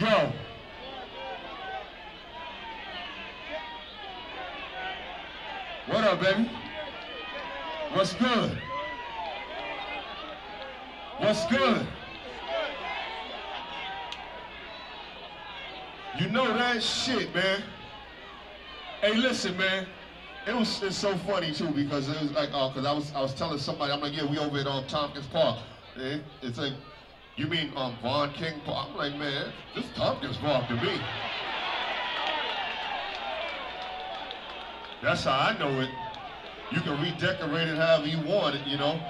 Yo. What up, baby? What's good? What's good? You know that shit, man. Hey, listen, man. It's so funny too, because it was like, cause I was telling somebody, I'm like, yeah, we over at Tompkins Park. Yeah? It's like, you mean Von King Park? I'm like, man, this Tompkins Park to me. That's how I know it. You can redecorate it however you want it, you know.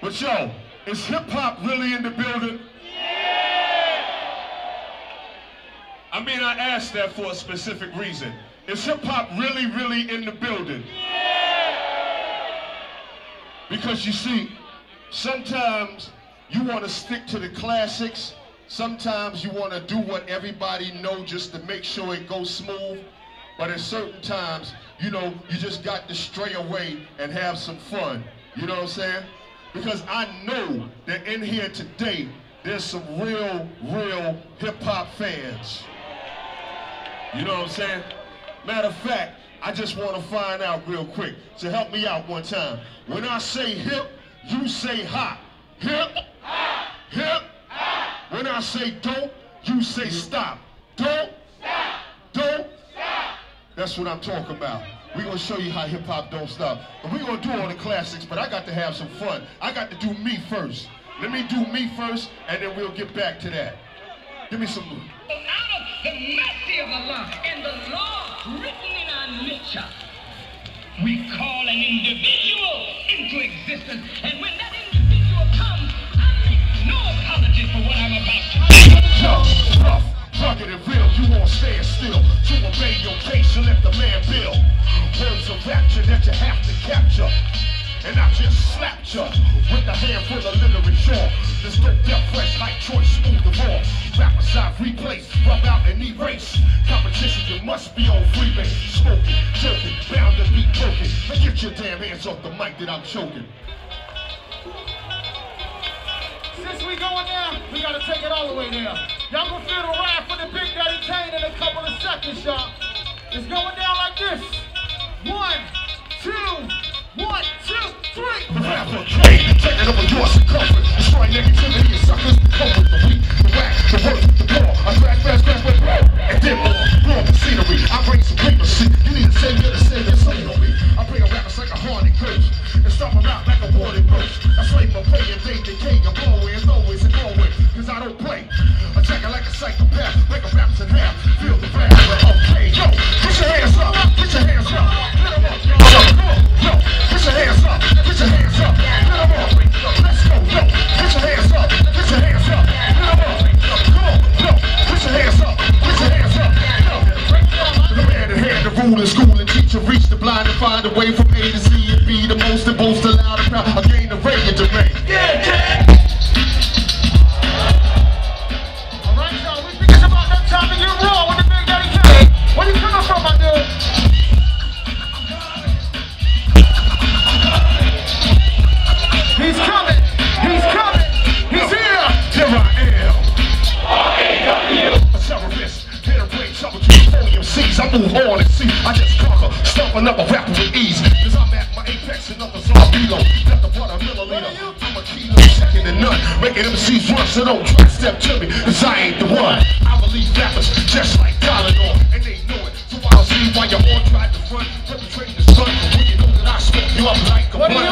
But yo, is hip hop really in the building? I mean, I asked that for a specific reason. Is hip-hop really, really in the building? Yeah! Because you see, sometimes you want to stick to the classics. Sometimes you want to do what everybody knows just to make sure it goes smooth. But at certain times, you know, you just got to stray away and have some fun. You know what I'm saying? Because I know that in here today, there's some real hip-hop fans. You know what I'm saying? Matter of fact, I just want to find out real quick. So help me out one time. When I say hip, you say hop. Hip, hop. Hip, hop. When I say dope, you say stop. Dope, stop. Dope, stop. That's what I'm talking about. We're going to show you how hip-hop don't stop. And we're going to do all the classics, but I got to have some fun. I got to do me first. Let me do me first, and then we'll get back to that. Give me some. Out of the mercy of Allah and the law written in our nature, we call an individual into existence. And when that individual comes, I make no apologies for what I'm about to do. Tough, rough, rugged and real, you won't stand still. To obey your case and let the man build. Words of rapture that you have to capture. And I just slapped ya with a handful of literature. This dope death fresh like choice, smooth the raw. Rappers I replace, rub out and erase. Competition, you must be on freebase. Smoking, jerking, bound to be broken. Now get your damn hands off the mic that I'm choking. Since we going down, we gotta take it all the way there. Y'all gonna feel the ride for the Big Daddy Kane in a couple of seconds, y'all. It's going down like this. 1, 2, 1, 2, 3. The rapper Kane, taking over your circumference. Destroy negativity and suckers. Come with the weak, the whack, the worst, the poor. I drag fast, with roll. And then more the scenery. I bring some frequency. You need a savior to save your soul on me. I bring a rappers like a horny curse. And stop them out like a warning verse. I slay my play and they decay. I'm always and always. Cause I don't play. Attack it like a psychopath. Like a rapper in half. Feel the rap. Okay, yo. Put your hands up. Put your hands up. Let them up. Put your hands up, put your hands up, let them up, let's go, yo, put your hands up, put your hands up, let them up, come on, yo, put your hands up, yo. The man that had the rule in school and teacher reached the blind and find a way from A to Z and B, the most and boast, the loud and proud, I gain the range and the range. Yeah, yeah. All right, y'all, we thinking about that time and you're wrong with the Big Daddy Kane. Where you coming from, my dude? He's coming! He's coming! He's here! Here I am! R-A-W! A terrorist, hit a ring, trouble to the MCs. I move on and see, I just conquer, stomp another rapper with ease. Cause I'm at my apex and others are below. Got the water milliliter, I'm a kilo, second to none. Making MCs run, so don't try to step to me, cause I ain't the one. I believe rappers just like Tylenol, and they know it. So I'll see why you all tried to run, perpetrate the sun. When you know that I smoke you up like a blunt.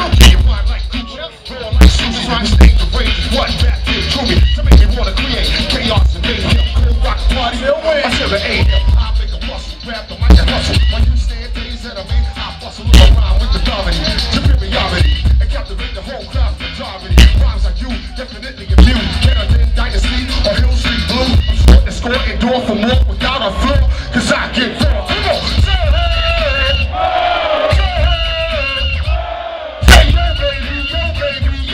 I stay the rage is what that did to me. To make me wanna create chaos and make him cool rock party. I said the A.M. I make a muscle, grab the mic and hustle. When you stand days at a man, I bustle around with the dominant superiority and captivate the whole crowd with majority. Rhymes like you, definitely immune. Better than Dynasty or Hill Street Blue. I'm sure to score and door for more without a floor, cause I get raw. Come on, say it! Say it, baby, yo, baby, yo.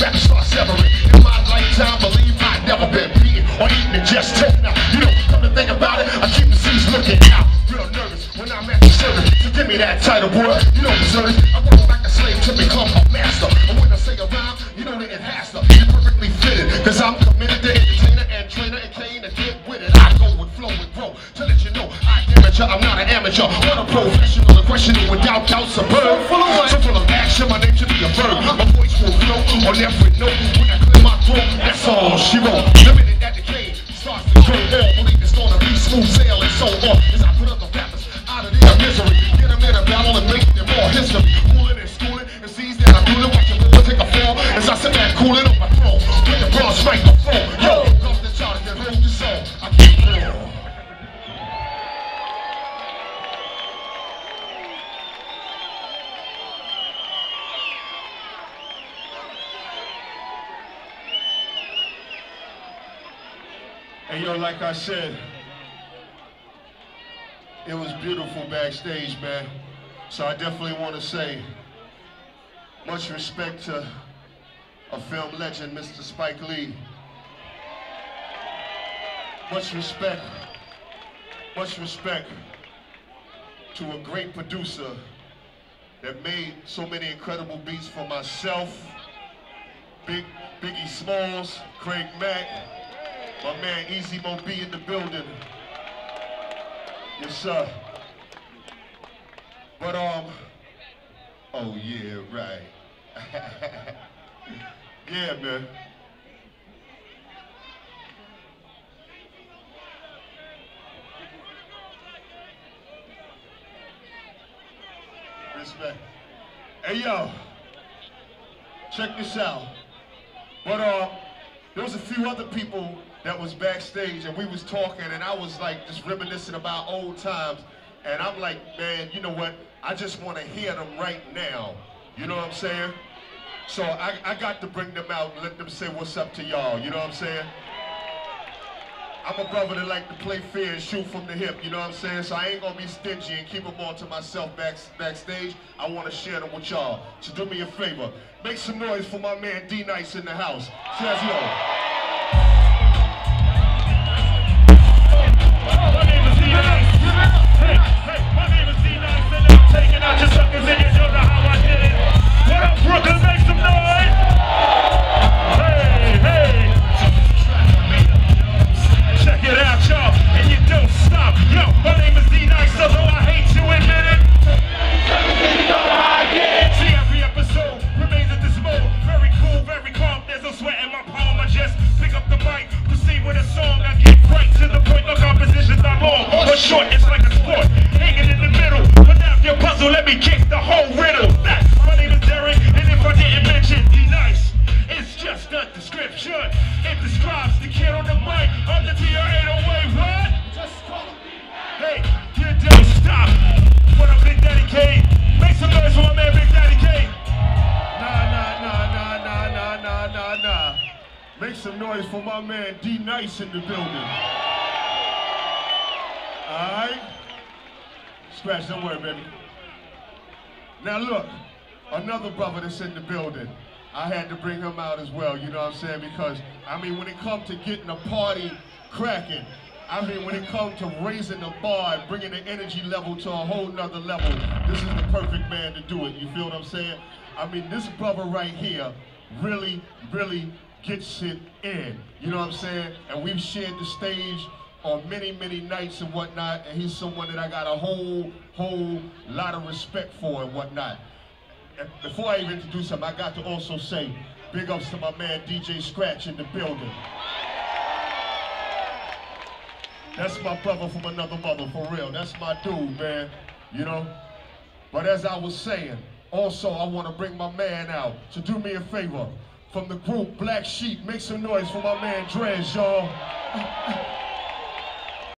Rap star severing. In my lifetime, believe I've never been beaten or eaten and just taken out. You don't come to the thing about it, I keep the seas looking out. Real nervous when I'm at the service. So give me that title, boy. You don't deserve it. I work like a slave to become a master. And when I say a rhyme, you know the enhancer. You're perfectly fitted, cause I'm committed to entertainer and trainer and Kane to get with it. I go with flow and grow to let you know I damage you. I'm not an amateur or a professional. The question is without doubt, superb. So full of action, my name should be a verb. My voice will flow on every note. When I clear my throat, that's all she wrote. Limited at the Kane. Starts to go all, believe it's gonna be smooth sailing so on. As I put other rappers out of their misery, get them in a battle and make them all history. Cooling and schooling, and sees that I'm ruling. Watch a little take a fall as I sit back cooling on my throne. With the bronze right before, yo, comes the child that holds the soul. I keep real. And yo, like I said, it was beautiful backstage, man. So I definitely want to say much respect to a film legend, Mr. Spike Lee. Much respect to a great producer that made so many incredible beats for myself, Biggie Smalls, Craig Mack. My man Easy Mo Bee in the building. Yes, sir. But, oh yeah, right. Yeah, man. Respect. Hey, yo. Check this out. But, there was a few other people that was backstage and we was talking and I was like just reminiscing about old times and I'm like, man, you know what, I just want to hear them right now, you know what I'm saying? So I got to bring them out and let them say what's up to y'all, you know what I'm saying? I'm a brother that like to play fair and shoot from the hip, you know what I'm saying? So I ain't gonna be stingy and keep them all to myself backstage. I want to share them with y'all, so do me a favor, make some noise for my man D-Nice in the house. Says yo. For my man D-Nice in the building. Alright? Scratch, don't worry, baby. Now look, another brother that's in the building. I had to bring him out as well, you know what I'm saying? Because, I mean, when it comes to getting a party cracking, I mean, when it comes to raising the bar and bringing the energy level to a whole nother level, this is the perfect man to do it, you feel what I'm saying? I mean, this brother right here really, really gets it in, you know what I'm saying? And we've shared the stage on many, many nights and whatnot, and he's someone that I got a whole lot of respect for and whatnot. And before I even introduce him, I got to also say big ups to my man DJ Scratch in the building. That's my brother from another mother, for real. That's my dude, man, you know? But as I was saying, also I want to bring my man out, so do me a favor. From the group Black Sheep, make some noise for my man Dres, y'all.